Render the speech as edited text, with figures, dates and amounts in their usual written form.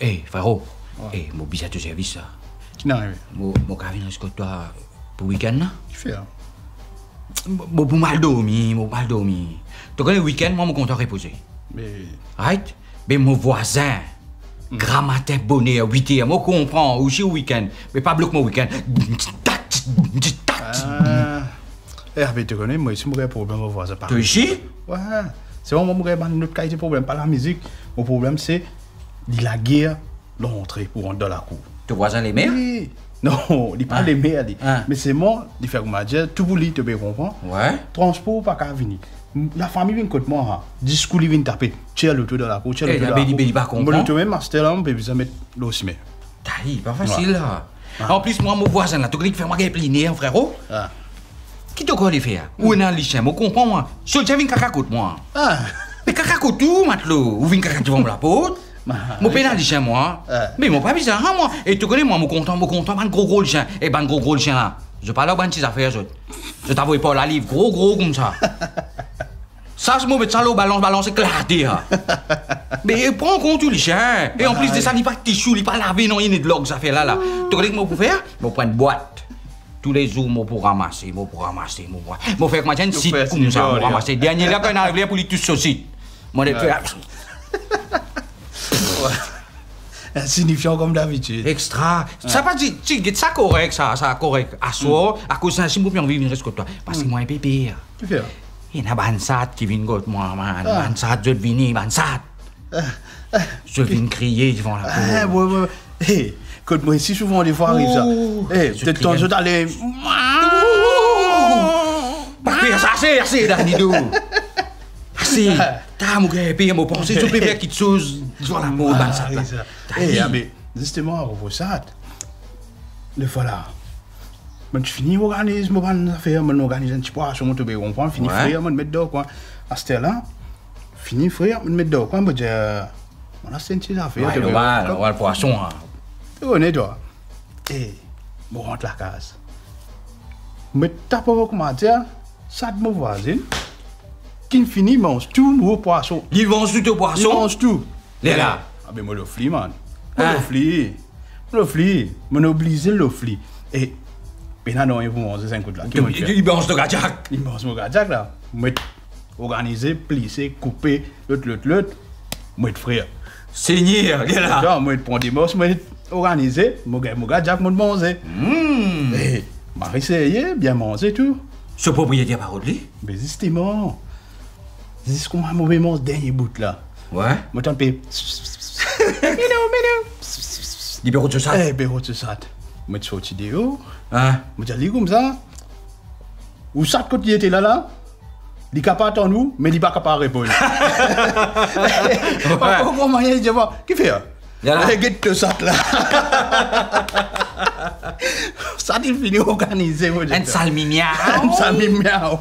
Hé, Faro, mon bizarre de service ça. Qui n'a rien. Mon cavine est-ce que toi pour le week-end? Tu fais là. Bon, pour mal dormir, Tu connais le week-end, moi, mon compte à reposer. Mais. Right? Mais mon voisin, grand matin, bonnet, 8h, moi, comprends, aussi au week-end. Mais pas bloquer mon week-end. Hervé, tu connais, moi, si mon problème, mon voisin, par contre. Tu es? Ouais. C'est vraiment mon problème, pas la musique. Mon problème, c'est la guerre, l'entrée pour dans la cour. Ton voisin, les mères? Oui. Non, il parle de merde. Mais c'est moi, il fait comme je tout vous lit, tu peux comprendre. Ouais. Transport, pas qu'à venir. La famille vient contre moi. Discours, il vient taper. Tiens le tour de la cour, tiens le tour de la cour. Il va comprendre. Mais le tour même, master là, on peut vous mettre l'eau cimée. T'as pas facile là. En plus, moi, mon voisin là, tu connais, il fait moi qui est pliné, frérot. Qui te connaît faire? Où est-ce que je comprends moi? Je viens caca contre moi. Mais caca contre tout, matelot. Ou vient caca devant la porte? Mon pénal chien moi, mais mon pas bizarre hein, moi. Et tu connais moi mon content, ban gros chien et ban gros chien là. Je parle ban petits affaires je t'avoue pas la livre gros comme ça. Ça ce mot met ça l'eau balance éclaté là. Mais prends compte tout les chiens. Et en plus de ça il pas tissu, il pas lavé non il est de l'og ça fait là. Tu connais moi pour faire, moi prendre boîte. Tous les jours moi pour ramasser, moi faire comme une site comme ça, ramasser dernier là quand on arrive pour les tous saucisses. Moi les insignifiant comme d'habitude. Extra. Ça pas dit, tu dis ça correct, ça correct. À soi, à cause de ça, si vous pouvez vivre, reste que toi. Parce que moi, un pépé. Il y a un bansat qui vient contre moi, man. Bansat, je viens, bansat. Je viens crier devant la cour. Hé, écoute, moi, si souvent, des fois, arrive ça. Hé, de temps en temps, allez. Parce que assez, Danidou. Assez. T'as mon gars, mon pensée, tu peux faire quelque chose. Voilà, mon bansat. Eh, mais justement, au ça, le voilà. Quand tu finis, organise mon affaire, mon organise un petit peu, je monte au point, fini frère, me mettre dehors quoi. À ce là, fini frère, me mettre dehors quoi, me dire, on a senti l'affaire. Ouais, le poisson. Tu connais toi. Eh, bon rentre la case. Mais t'as pas beaucoup matière, ça de mon voisin. Qui finit, mange tout nos poissons. Ils mangent tout nos poissons. Ils mangent tout. Les là. Ah ben moi le fli, man. Moi le fli. Moi obligé le fli. Et ben non, ils vont manger 5 coups là. Ils mangent le gadiac. Là. Moi organiser, plisser, couper, l'autre. Moi frère. Seigneur, les là. Non, moi prendre des morceaux, moi organiser, mon gadiac, moi manger. Eh, Marie c'est bien manger tout. Ce propriétaire par contre lui. Mais justement. C'est comme un mauvais moment dernier bout là. Ouais. Moi t'en paye. Mais non. Libéro de ça. Moi tu sorti dehors. Hein. Moi t'as dit comme ça. Ou ça quand il était là. Il capable attendre nous, mais il pas capable répondre. Comment il dit voir qui fait? Yalla. Get de ça là. Ça il finit organiser. Un salmi miao.